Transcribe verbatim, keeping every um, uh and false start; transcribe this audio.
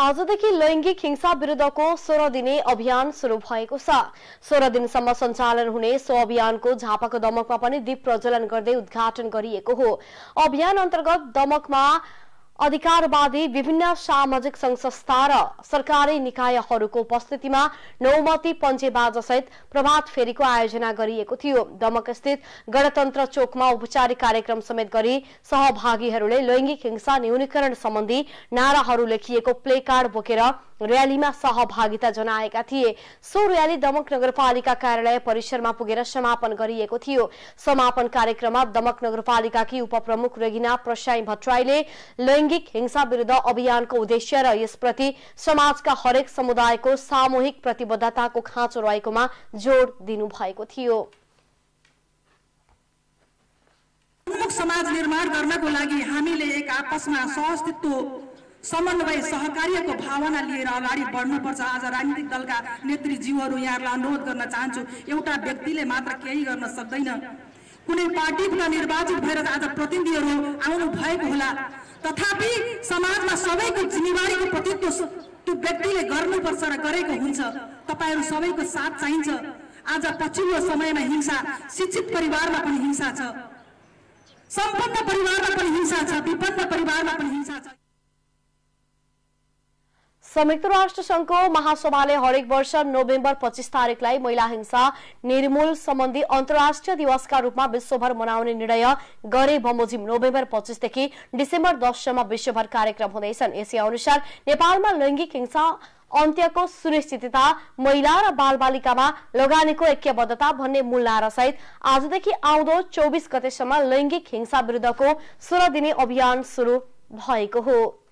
आजदेखि लैंगिक हिंसा विरुद्धको सोह्र दिने अभियान सुरु भएको छ। सोह्र दिनसम्म सञ्चालन हुने सो अभियानको झापाको दमकमा पनि दीप प्रज्वलन गर्दै उद्घाटन गरिएको हो। अभियान अन्तर्गत दमकमा अधिकारवादी विभिन्न सामाजिक संघ संस्था र सरकारी निकायहरूको उपस्थितिमा नौमती पञ्चेबाजा सहित प्रभात फेरीको आयोजना गरिएको थियो। दमक स्थित गणतन्त्र चोकमा औपचारिक कार्यक्रम समेत गरी सहभागीहरूले लैंगिक हिंसा न्यूनीकरण सम्बन्धी नाराहरू लेखिएको प्लेकार्ड बोकेर र्यालीमा सहभागिता जनाएका थिए। सो र्याली दमक नगरपालिका कार्यालय परिसरमा पुगेर समापन गरिएको थियो। समापन कार्यक्रममा दमक नगरपालिकाकी उपप्रमुख रेगिना प्रसाई भट्टराईले लैंगिक हिंसा विरुद्ध अभियानको उद्देश्य र यसप्रति समाजका हरेक समुदायको सामूहिक प्रतिबद्धताको खाँचो रहेकोमा जोड दिनुभएको थियो। समाज निर्माण गर्नको लागि हामीले एक आपसमा सहअस्तित्व समन्वय सहकार्यको भावना लिएर अगाडि बढ्नुपर्छ। आज राजनीतिक दलका नेतृज्यूहरू यहाँलाई अनुरोध गर्न चाहन्छु, एउटा व्यक्तिले मात्र केही गर्न सक्दैन। कुनै पार्टीबाट निर्वाचित भएर आज प्रतिनिधिहरू आउनु भएको होला, तथापि समाजमा सबैको जिम्मेवारीको प्रतित्व त्यो व्यक्तिले गर्नुपर्छ र गरेको हुन्छ। तपाईहरू सबैको साथ चाहिन्छ। आज पछिल्लो समयमा हिंसा शिक्षित परिवारमा पनि हिंसा छ, सम्पन्न परिवारमा पनि हिंसा छ, विपन्न परिवारमा पनि हिंसा छ। संयुक्त राष्ट्र संघको महासभाले हरेक वर्ष नोभेम्बर पच्चीस तारिकलाई महिला हिंसा निर्मूल सम्बन्धी अन्तर्राष्ट्रिय दिवसका रूपमा विश्वभर मनाउने निर्णय गरे। बमोजिम नोभेम्बर पच्चीस देखि डिसेम्बर दस सम्म विश्वभर कार्यक्रम हुँदैछन्। यसै अनुसार नेपालमा लैंगिक हिंसा अन्त्यको सुनिश्चितता, महिला र बालबालिकामा लगानीको ऐक्यबद्धता भन्ने मूल नारासहित आजदेखि आउँदो चौबीस गतेसम्म लैंगिक हिंसा विरुद्धको सोह्र दिने अभियान सुरु भएको हो।